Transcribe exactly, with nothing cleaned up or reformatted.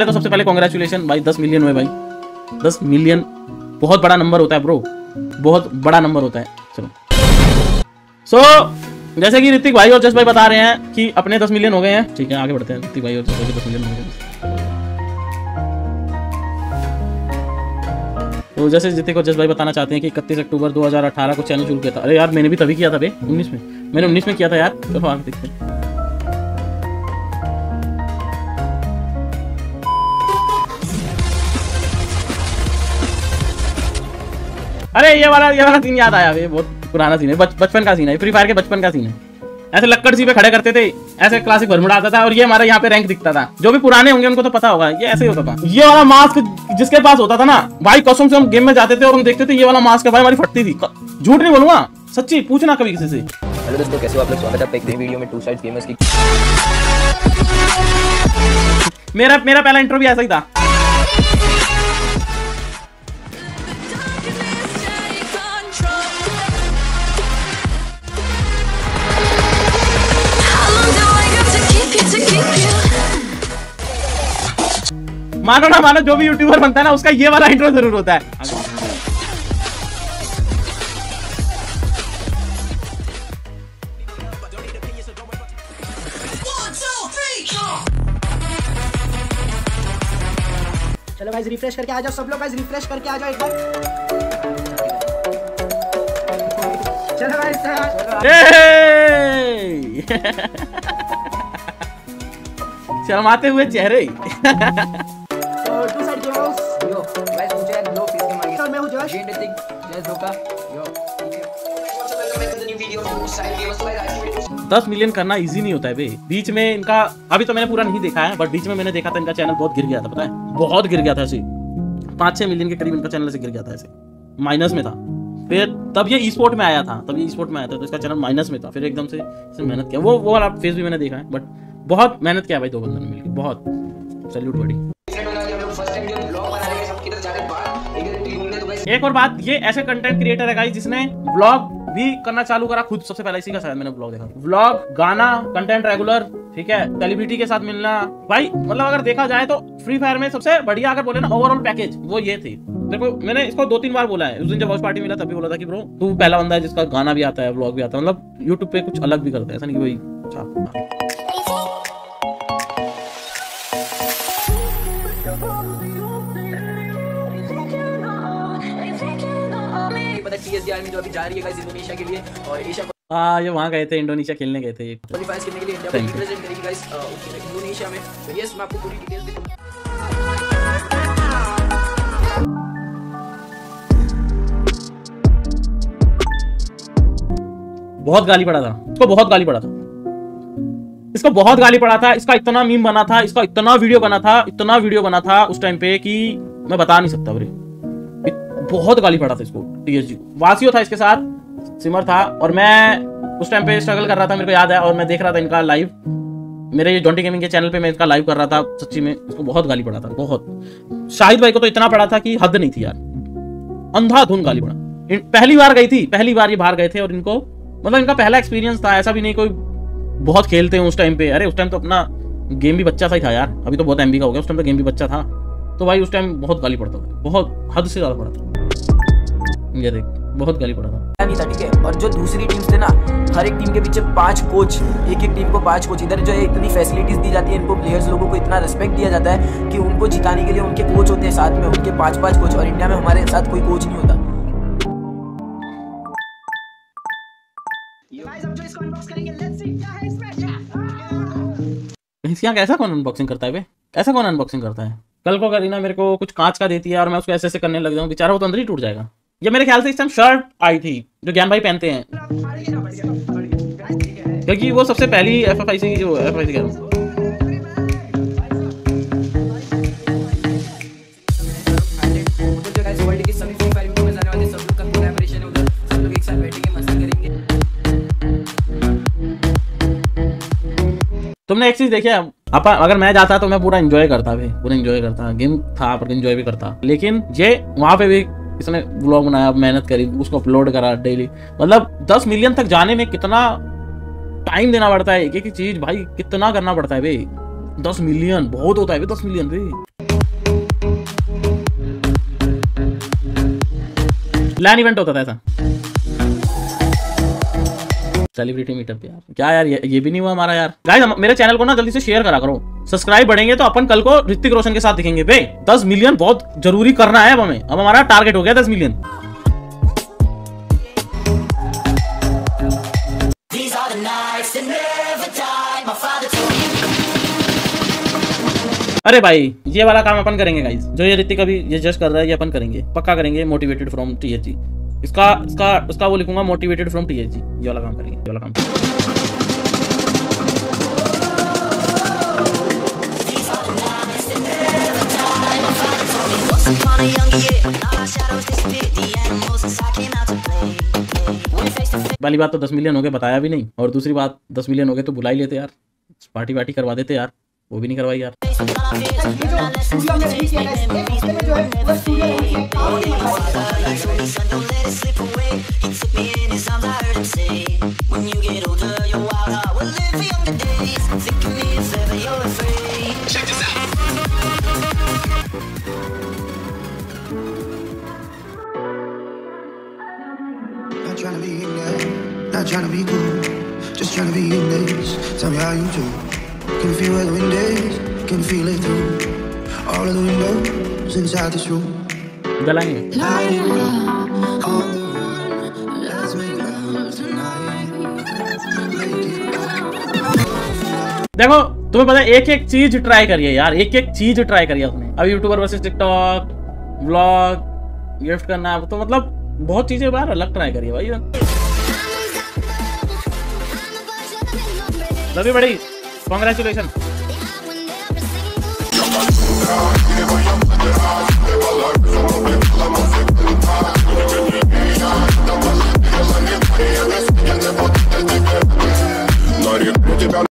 वाले को सबसे पहले कॉन्ग्रेचुलेशन भाई, दस मिलियन में भाई, दस मिलियन बहुत बड़ा नंबर होता है ब्रो, बहुत बड़ा नंबर होता है। चलो सो so, जैसे कि ऋतिक भाई और जश भाई बता रहे हैं कि अपने दस मिलियन हो गए हैं। ठीक है आगे बढ़ते हैं, ऋतिक भाई और जश भाई के दस मिलियन हो गए। तो जैसे ऋतिक और जश भाई बताना चाहते हैं कि इकतीस अक्टूबर दो हजार अठारह को चैनल शुरू किया था। अरे यार मैंने भी तभी किया था भाई, उन्नीस में मैंने उन्नीस में किया था यार। चलो आगे देखते हैं। अरे ये वाला ये वाला सीन याद आया, ये बहुत पुराना सीन है, बचपन का सीन है, फ्री फायर के बचपन का सीन है। ऐसे लक्कड़ सी पे खड़े करते थे, ऐसे क्लासिक भरमुड़ा आता था और ये हमारा यहाँ पे रैंक दिखता था। जो भी पुराने होंगे उनको तो पता होगा ये ऐसे ही होता था। ये वाला मास्क जिसके पास होता था ना भाई, कसम से हम गेम में जाते थे और हम देखते थे ये वाला मास्क भाई हमारी फटती थी। झूठ नहीं बोलूंगा, सच्ची, पूछना कभी किसी से। हेलो दोस्तों कैसे हो आप लोग, स्वागत है एक नई वीडियो में टू साइड गेमर्स की। मेरा मेरा पहला इंटरव्यू ऐसा ही था। मानो ना मानो जो भी यूट्यूबर बनता है ना उसका ये वाला इंट्रो जरूर होता है। चलो गाइस रिफ्रेश करके आ जाओ सब लोग, गाइस रिफ्रेश करके आ जाओ एक बार। चलो गाइस शर्माते हुए चेहरे दस मिलियन करना इजी नहीं होता है बे। बीच में इनका अभी तो मैंने पूरा नहीं देखा है, बट बीच में मैंने देखा था इनका चैनल बहुत गिर गया था, पता है बहुत गिर गया था ऐसे, पाँच छः मिलियन के करीब इनका चैनल ऐसे गिर गया था, ऐसे माइनस में था। फिर तब ये ई स्पोर्ट में आया था, तब ये ई स्पोर्ट में आया था तो इसका चैनल माइनस में था। फिर एकदम से इसने मेहनत किया, वो वो वाला फेस भी मैंने देखा है, बट बहुत मेहनत किया भाई दो बंदों ने मिलकर, बहुत सैल्यूट बड़ी। एक और बात, ये ऐसे कंटेंट क्रिएटर है गाइस जिसने व्लॉग भी करना चालू करा खुद। सबसे पहले इसी का शायद मैंने व्लॉग देखा, व्लॉग, गाना, कंटेंट रेगुलर, ठीक है, सेलिब्रिटी के साथ मिलना भाई। मतलब अगर देखा जाए तो फ्री फायर में सबसे बढ़िया अगर बोले ना ओवरऑल पैकेज, वो ये थी। देखो मैंने इसको दो तीन बार बोला है, उस दिन जब हाउस पार्टी मिला तभी बोला था कि ब्रो तू पहला बंदा है जिसका गाना भी आता है, व्लॉग भी आता है, मतलब यूट्यूब पे कुछ अलग भी करता है, ऐसा नहीं कि भाई अच्छा। टीएसजी आर्मी जो अभी जा रही है गाइस इंडोनेशिया के लिए, और एशिया हां ये वहां गए थे, इंडोनेशिया खेलने गए थे, ये क्वालीफाई करने के लिए इंडिया को रिप्रेजेंट करेगी गाइस इंडोनेशिया में। तो यस मैं आपको पूरी डिटेल्स दे दूंगा। बहुत गाली पड़ा था इसको, बहुत गाली पड़ा था इसको, बहुत गाली पड़ा था इसका, इतना मीम बना था इसका, इतना वीडियो बना था, इतना वीडियो बना था उस टाइम पे कि मैं बता नहीं सकता। अरे बहुत गाली पड़ा था इसको, टीएसजी वासियो था इसके साथ, सिमर था, और मैं उस टाइम पे स्ट्रगल कर रहा था, मेरे को याद है, और मैं देख रहा था इनका लाइव, मेरे जॉन्टी गेमिंग के चैनल पे मैं इसका लाइव कर रहा था। सच्ची में इसको बहुत गाली पड़ा था, बहुत। शाहिद भाई को तो इतना पड़ा था कि हद नहीं थी यार, अंधाधुन गाली पड़ा। पहली बार गई थी, पहली बार ये बाहर गए थे और इनको मतलब इनका पहला एक्सपीरियंस था, ऐसा भी नहीं कोई बहुत खेलते हैं उस टाइम पे। अरे उस टाइम तो अपना गेम भी बच्चा सा ही था यार, अभी तो बहुत एमबी का हो गया, उस टाइम तो गेम भी बच्चा था। तो भाई उस टाइम बहुत गाली पड़ता था, बहुत हद से ज्यादा पड़ा था, ये देख बहुत गाली पड़ा था। नहीं था ठीक है, और जो दूसरी टीम्स थे ना, हर एक टीम के पीछे पांच कोच, एक एक टीम को पांच कोच। इधर जो इतनी फैसिलिटीज दी जाती है इनको, प्लेयर्स लोगों को इतना रिस्पेक्ट दिया जाता है कि उनको जिताने के लिए उनके कोच होते हैं साथ में, उनके पांच पांच कोच, और इंडिया में हमारे साथ कोई कोच नहीं होता। ऐसा कौन अनबॉक्सिंग करता है, ऐसा कौन अनबॉक्सिंग करता है। कल को करीना मेरे को कुछ कांच का देती है और मैं उसको ऐसे ऐसे करने लग जाऊं, बेचारा वो तो अंदर ही टूट जाएगा। ये मेरे ख्याल से इस टाइम शर्ट आई थी जो ज्ञान भाई पहनते हैं, क्योंकि वो सबसे पहली एफएफआईसी जो एफएफआईसी कह रहा हूं। तुमने एक चीज देखी है, अपा अगर मैं जाता तो मैं पूरा एंजॉय करता भाई, पूरा एंजॉय करता, गेम था पर एंजॉय भी करता। लेकिन ये वहाँ पे भी इसने व्लॉग बनाया, मेहनत करी, उसको अपलोड करा डेली, मतलब दस मिलियन तक जाने में कितना टाइम देना पड़ता है, एक एक चीज भाई कितना करना पड़ता है भाई। दस मिलियन बहुत होता है दस मिलियन भी। लैन इवेंट होता था ऐसा। सेलिब्रिटी मीटअप यार क्या यार, ये, ये भी नहीं हुआ हमारा यार। गाइस मेरे चैनल को ना जल्दी से शेयर करा करो, सब्सक्राइब बढ़ेंगे तो अपन कल को ऋतिक रोशन के साथ दिखेंगे बे। दस मिलियन बहुत जरूरी करना है अब हमें, अब हमारा टारगेट हो गया दस मिलियन। अरे भाई ये वाला काम अपन करेंगे गाइस, जो ये ऋतिक अभी ये जस्ट कर रहा है ये अपन करेंगे, पक्का करेंगे। मोटिवेटेड फ्रॉम टीएसजी, इसका इसका उसका वो लिखूंगा मोटिवेटेड फ्रॉम टीएसजी। ये वाला काम करेंगे, ये वाला काम। पहली बात तो दस मिलियन हो गए बताया भी नहीं, और दूसरी बात दस मिलियन हो गए तो बुला ही लेते यार, पार्टी वार्टी करवा देते यार, वो भी नहीं करवाई यार। Can feel the wind days, can feel it through all of the windows inside this room. Galange देखो, तुम्हें पता है एक एक चीज ट्राई करिए यार, एक एक चीज ट्राई करिए आपने। अब YouTuber versus TikTok, vlog, gift करना, तो मतलब बहुत चीजें यार अलग ट्राई करिए भाई। Love you buddy, congratulation.